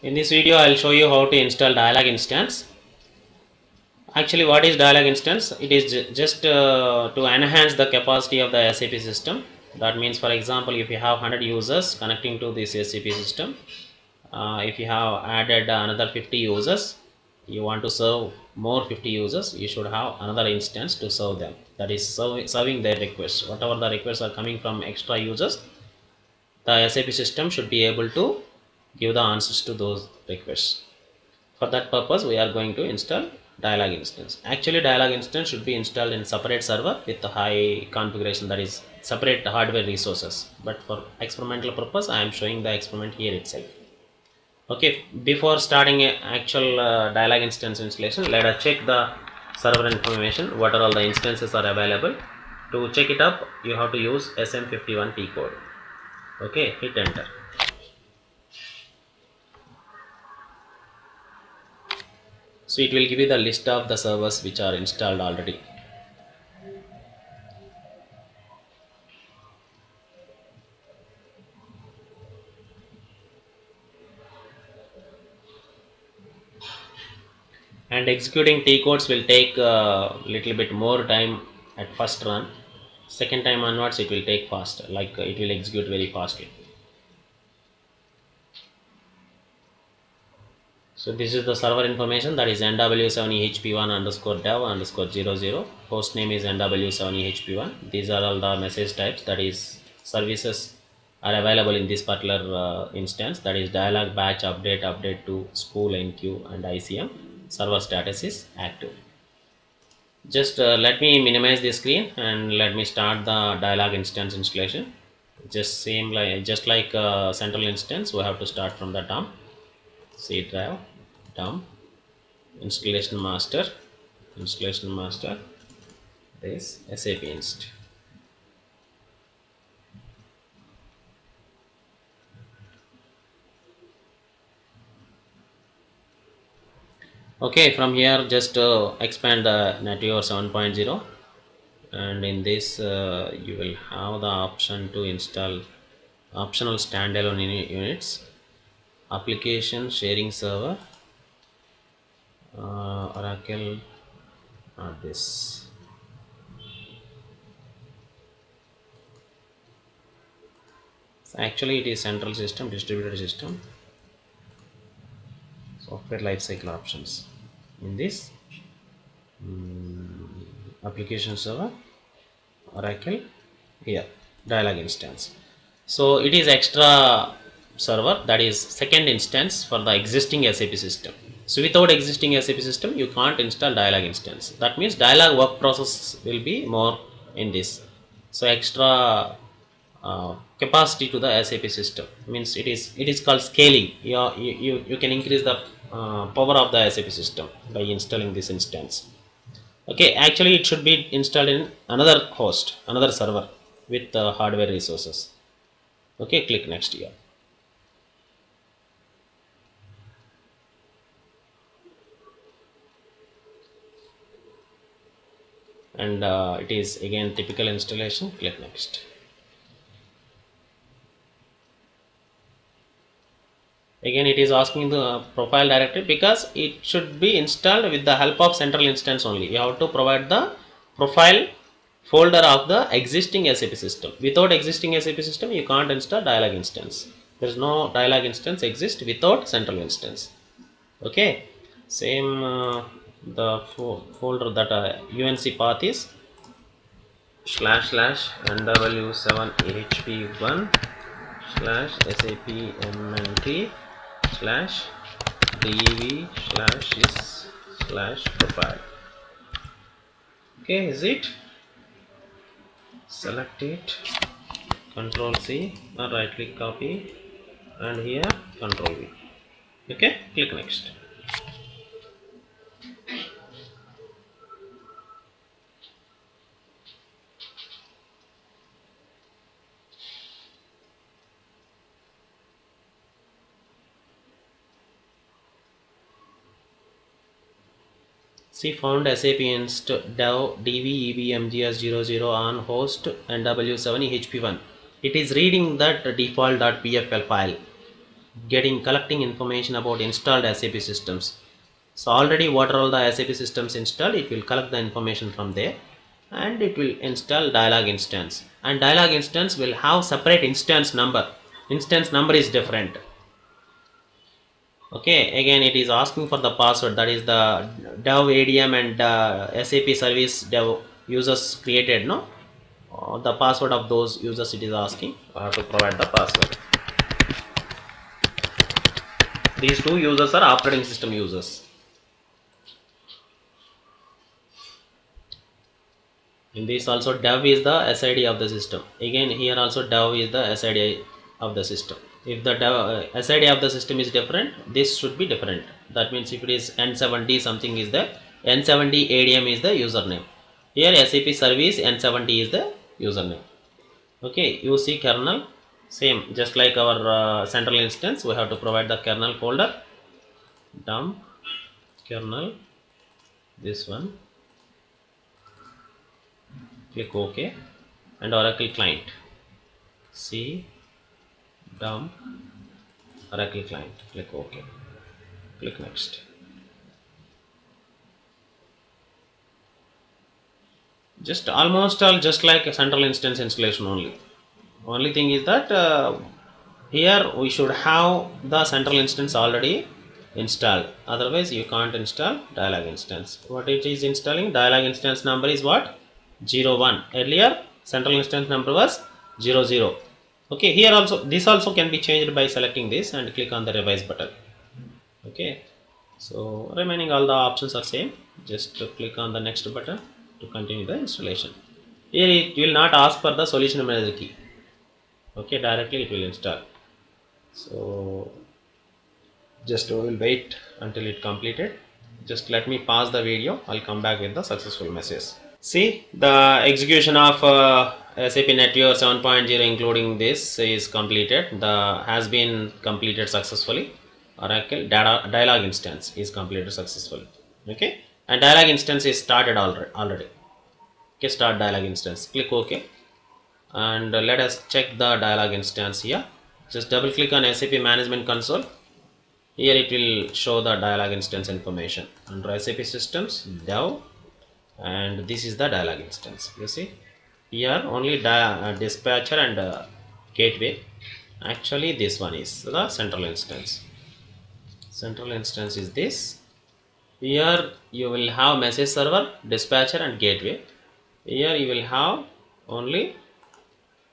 In this video I will show you how to install Dialog Instance. Actually, what is Dialog Instance? It is just to enhance the capacity of the SAP system. That means, for example, if you have 100 users connecting to this SAP system, if you have added another 50 users, you want to serve more 50 users, you should have another instance to serve them. That is serving their requests. Whatever the requests are coming from extra users, the SAP system should be able to give the answers to those requests. For that purpose, we are going to install Dialog Instance. Actually, Dialog Instance should be installed in separate server with high configuration, that is separate hardware resources. But for experimental purpose, I am showing the experiment here itself. Okay, before starting a actual Dialog Instance installation, let us check the server information. What are all the instances are available? To check it up, you have to use SM51T code. Okay, hit enter. So it will give you the list of the servers which are installed already. And executing T codes will take a little bit more time at first run. Second time onwards it will take faster, like it will execute very fastly. So this is the server information, that is nw7ehp1_dev_00. Host name is nw7ehp1. These are all the message types, that is services are available in this particular instance, that is dialog, batch, update, update to, spool, NQ and ICM. Server status is active. Just let me minimize the screen and let me start the Dialog Instance installation. Just like central instance, we have to start from the dump. C drive, dump, installation master, this SAPinst. Okay, from here just expand the NetWeaver 7.0, and in this you will have the option to install optional standalone units, application sharing server, Oracle, not this. So actually it is central system, distributed system, software lifecycle options. In this application server, Oracle, here Dialog Instance. So it is extra server, that is second instance for the existing SAP system. So without existing SAP system you can't install Dialog Instance. That means dialog work process will be more in this. So extra capacity to the SAP system means it is called scaling. You can increase the power of the SAP system by installing this instance. Okay, actually it should be installed in another host, another server with hardware resources. Okay, click next here. And it is again typical installation, click next. Again it is asking the profile directory, because it should be installed with the help of central instance only. You have to provide the profile folder of the existing SAP system. Without existing SAP system you can't install Dialog Instance. There is no Dialog Instance exists without central instance. Okay, same the folder that UNC path is /nw7hp1/sapmnt/dev/is/profile. Okay, is it? Select it, Ctrl+C or right click copy, and here Ctrl+V. Okay, click next. See, found SAPinst dev DVEBMGS00 on host NW7EHP1. It is reading that default.pfl file. collecting information about installed SAP systems. So already what are all the SAP systems installed, it will collect the information from there and it will install Dialog Instance, and Dialog Instance will have separate instance number. Instance number is different. Okay, again it is asking for the password, that is the dev ADM and SAP service dev users created, no, the password of those users it is asking. I have to provide the password. These two users are operating system users. In this also dev is the SID of the system. Again here also dev is the SID of the system. If the SID of the system is different, this should be different. That means if it is N7D something is there, N7D ADM is the username. Here SAP service N7D is the username. Okay, you see kernel, same just like our central instance, we have to provide the kernel folder. Dump kernel, this one. Click OK and Oracle client. C dump Oracle client. Click OK. Click next. Just almost all just like a central instance installation only. Only thing is that here we should have the central instance already installed. Otherwise you can't install Dialog Instance. What it is installing, Dialog Instance number is what? 01. Earlier central instance number was 00. Okay, here also this also can be changed by selecting this and click on the revise button. Okay, so remaining all the options are same. Just click on the next button to continue the installation. Here it will not ask for the solution manager key. Okay, directly it will install. So just we will wait until it completed. Just let me pause the video. I'll come back with the successful message. See, the execution of SAP NetWeaver 7.0 including this is completed. The has been completed successfully. Oracle Dialog Instance is completed successfully. Okay, and Dialog Instance is started already. Okay, start Dialog Instance. Click OK, and let us check the Dialog Instance here. Just double click on SAP Management Console. Here it will show the Dialog Instance information under SAP Systems Dev. And this is the Dialog Instance. You see here only dispatcher and gateway. Actually this one is the central instance. Central instance is this. Here you will have message server, dispatcher and gateway. Here you will have only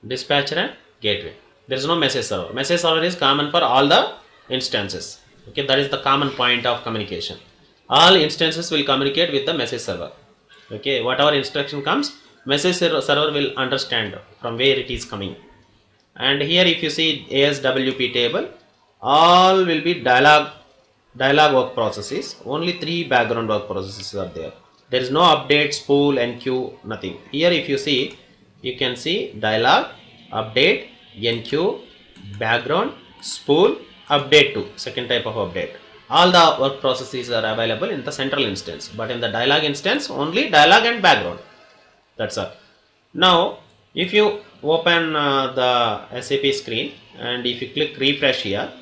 dispatcher and gateway. There is no message server. Message server is common for all the instances. Okay, that is the common point of communication. All instances will communicate with the message server. Okay, whatever instruction comes, message server will understand from where it is coming. And here if you see ASWP table, all will be dialog work processes. Only 3 background work processes are there. There is no update, spool, NQ, nothing. Here if you see, you can see dialog, update, NQ, background, spool, update to, second type of update. All the work processes are available in the central instance, but in the dialog instance only dialog and background, that's all. Now if you open the SAP screen and if you click refresh here,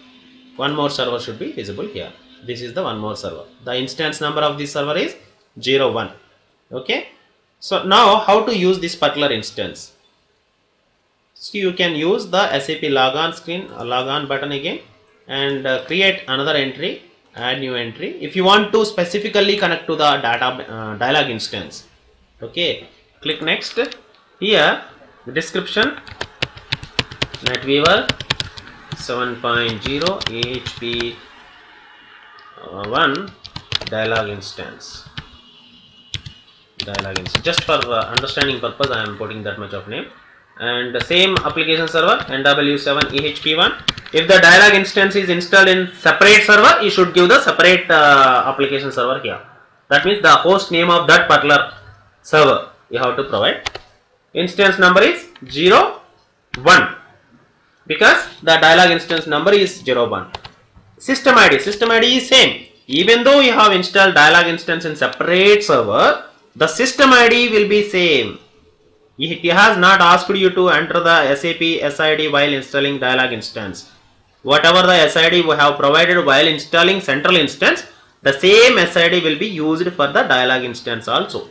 one more server should be visible here. This is the one more server. The instance number of this server is 01. Okay, so now how to use this particular instance? So you can use the SAP logon screen, logon button again, and create another entry. Add new entry if you want to specifically connect to the dialog instance. Okay, click next. Here the description, NetWeaver 7.0 HP 1 dialog instance. Dialog instance, just for understanding purpose I am putting that much of name. And the same application server NW7 EHP1. If the dialog instance is installed in separate server, you should give the separate application server here. That means the host name of that particular server you have to provide. Instance number is 01 because the dialog instance number is 01. System ID is same. Even though you have installed dialog instance in separate server, the system ID will be same. It has not asked you to enter the SAP SID while installing dialog instance. Whatever the SID we have provided while installing central instance, the same SID will be used for the dialog instance also.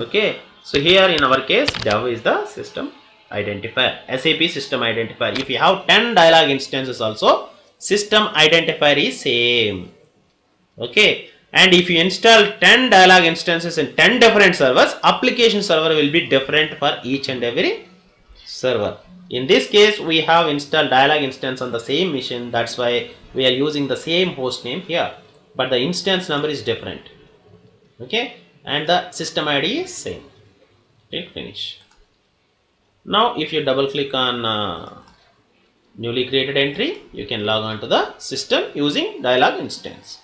Okay. So here in our case, dev is the system identifier, SAP system identifier. If you have 10 dialog instances also, system identifier is same. Okay. And if you install 10 dialog instances in 10 different servers, application server will be different for each and every server. In this case, we have installed dialog instance on the same machine. That's why we are using the same host name here. But the instance number is different. Okay. And the system ID is same. Click finish. Now, if you double click on newly created entry, you can log on to the system using dialog instance.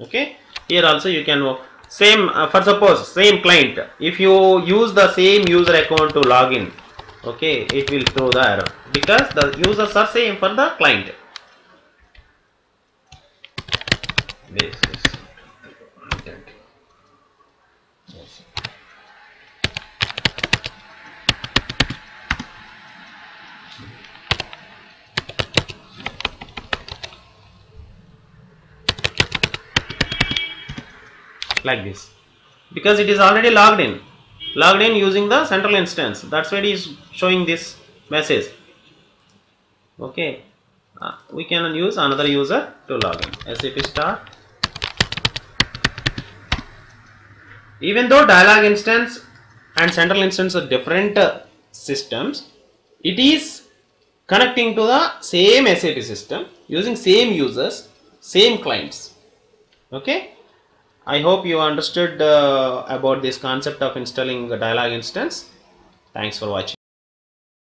Okay. Here also you can same for suppose same client. If you use the same user account to log in, okay, it will throw the error because the users are same for the client. This is that. Yes. Like this, because it is already logged in using the central instance. That's why it is showing this message. Okay, we can use another user to log in. SAP star. Even though dialog instance and central instance are different systems, it is connecting to the same SAP system using same users, same clients. Okay. I hope you understood about this concept of installing the dialog instance. Thanks for watching.